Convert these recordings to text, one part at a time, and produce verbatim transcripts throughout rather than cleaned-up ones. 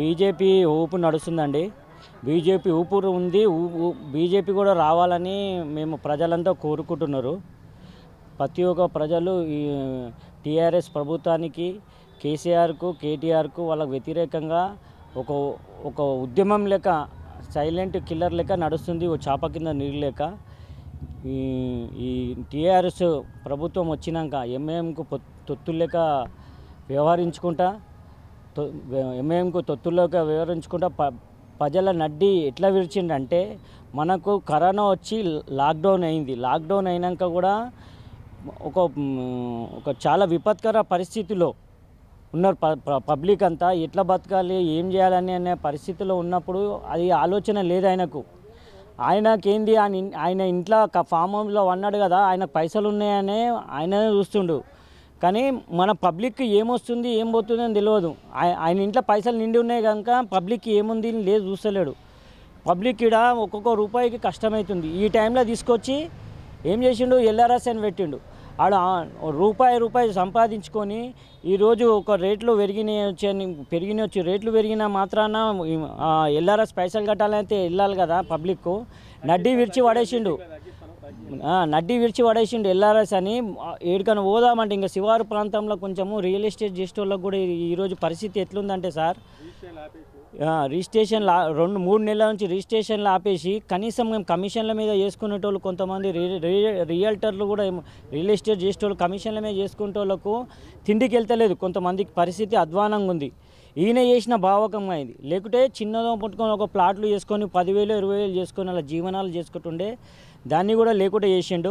BJP ఊపు నడుస్తుందండి. BJP ఊపురు ఉంది. బీజేపీ కూడా రావాలని మేము ప్రజలంతా కోరుకుంటున్నారు. ప్రతి ఒక్క ప్రజలు ఈ టీఆర్ఎస్ ప్రభుత్వానికి, కేసీఆర్కు, కేటీఆర్కు వాళ్ళకు వ్యతిరేకంగా ఒక ఒక ఉద్యమం లెక్క, సైలెంట్ కిల్లర్ లెక్క నడుస్తుంది. ఓ చాప కింద నీళ్ళు లెక్క. ఈ ఈ టీఆర్ఎస్ ప్రభుత్వం వచ్చినాక ఎంఏఎంకు తొత్తులేక వ్యవహరించుకుంటా ఎంఏఎంకు తొత్తులేక వ్యవహరించుకుంటా ప ప్రజల నడ్డి ఎట్లా విరిచిందంటే, మనకు కరోనా వచ్చి లాక్డౌన్ అయింది. లాక్డౌన్ అయినాక కూడా ఒక ఒక చాలా విపత్కర పరిస్థితిలో ఉన్నారు. పబ్లిక్ అంతా ఎట్లా బతకాలి, ఏం చేయాలని అనే పరిస్థితిలో ఉన్నప్పుడు అది ఆలోచన లేదు ఆయనకు. ఆయనకేంది, ఆయన ఆయన ఇంట్లో ఫామ్ హౌస్లో అన్నాడు కదా, ఆయనకు పైసలు ఉన్నాయనే ఆయన చూస్తుండు. కానీ మన పబ్లిక్కి ఏమొస్తుంది, ఏం పోతుంది అని తెలియదు. ఆయన ఇంట్లో పైసలు నిండి ఉన్నాయి కనుక పబ్లిక్కి ఏముంది లేదు చూస్తలేడు. పబ్లిక్ ఇక్కడ ఒక్కొక్క రూపాయికి కష్టమవుతుంది. ఈ టైంలో తీసుకొచ్చి ఏం చేసిండు, ఎల్ఆర్ఎస్ అని పెట్టిండు. ఆడ రూపాయి రూపాయి సంపాదించుకొని ఈరోజు ఒక రేట్లు పెరిగినాయి వచ్చి పెరిగినాయి వచ్చి రేట్లు పెరిగినా మాత్రాన ఎల్ఆర్ఎస్ పైసలు కట్టాలంటే వెళ్ళాలి కదా పబ్లిక్కు. నడ్డీ విరిచి పడేసిండు నడ్డీ విరిచి పడేసిండు ఎల్ఆర్ఎస్ అని. ఏడుకని పోదామంటే ఇంకా శివారు ప్రాంతంలో కొంచెము రియల్ ఎస్టేట్ చేసేటోళ్ళకి కూడా ఈరోజు పరిస్థితి ఎట్లుందంటే సార్, రిజిస్ట్రేషన్లు రెండు మూడు నెలల నుంచి రిజిస్ట్రేషన్లు ఆపేసి కనీసం మేము కమిషన్ల మీద చేసుకునేటోళ్ళు, కొంతమంది రియల్టర్లు కూడా రియల్ ఎస్టేట్ చేసేటోళ్ళు కమిషన్ల మీద చేసుకునేటోళ్ళకు తిండికి వెళ్తలేదు. కొంతమందికి పరిస్థితి అధ్వానంగా ఉంది. ఈయన చేసిన భావకం అయింది. లేకుంటే చిన్నదో పట్టుకొని ఒక ప్లాట్లు చేసుకొని పదివేలు ఇరవై వేలు చేసుకొని అలా జీవనాలు చేసుకుంటుండే దాన్ని కూడా లేకుండా చేసిండు.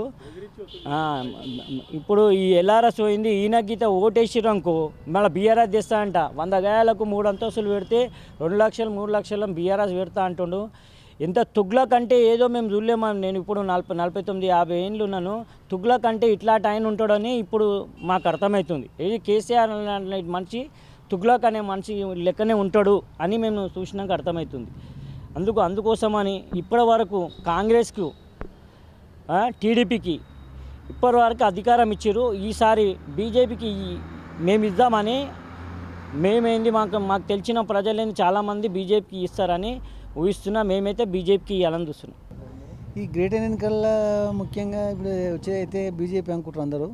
ఇప్పుడు ఈ ఎల్ఆర్ఎస్ పోయింది. ఈయన గీత ఓటేసిరంకు మళ్ళీ బీఆర్ఎస్ తెస్తా అంట. వంద గాయాలకు మూడు అంతస్తులు పెడితే రెండు లక్షలు మూడు లక్షలు బీఆర్ఎస్ పెడతా అంటుండు. ఎంత తుగ్లా కంటే ఏదో మేము చూడలేమా. నేను ఇప్పుడు నలభై నలభై తొమ్మిది యాభై ఏళ్ళు ఉన్నాను. తుగ్లా కంటే ఇట్లా టైం ఉంటాడని ఇప్పుడు మాకు అర్థమవుతుంది. ఏది కేసీఆర్ అనే మనిషి తుగ్లాక్ అనే మనిషి లెక్కనే ఉంటాడు అని మేము చూసినాక అర్థమవుతుంది. అందుకు అందుకోసమని ఇప్పటి వరకు కాంగ్రెస్కు, టీడీపీకి ఇప్పటి వరకు అధికారం ఇచ్చారు. ఈసారి బీజేపీకి మేము ఇద్దామని, మేమేంది మాకు మాకు తెలిసిన ప్రజలేని చాలామంది బీజేపీకి ఇస్తారని ఊహిస్తున్నా. మేమైతే బీజేపీకి ఇవ్వాలని చూస్తున్నాం. ఈ గ్రేట్ ఇండియన్ కల్లా ముఖ్యంగా ఇప్పుడు వచ్చేదైతే బీజేపీ అనుకుంటారు అందరూ.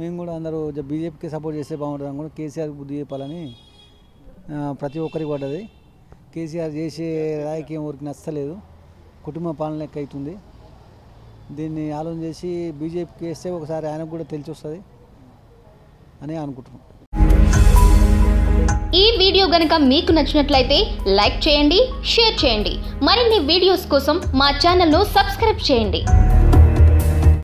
మేము కూడా అందరూ బీజేపీకి సపోర్ట్ చేస్తే బాగుంటుంది అనుకుంటాం. కేసీఆర్ బుద్ధి చెప్పాలని ప్రతి ఒక్కరికి పడ్డది. కేసీఆర్ చేసే రాజకీయం ఎవరికి నచ్చలేదు. కుటుంబ పాలన లెక్క అవుతుంది. దీన్ని ఆలోచన చేసి బీజేపీకి వేస్తే ఒకసారి ఆయనకు కూడా తెలిసి వస్తుంది అని అనుకుంటున్నాం. ఈ వీడియో గనుక మీకు నచ్చినట్లయితే లైక్ చేయండి, షేర్ చేయండి. మరిన్ని వీడియోస్ కోసం మా ఛానల్ను సబ్స్క్రైబ్ చేయండి.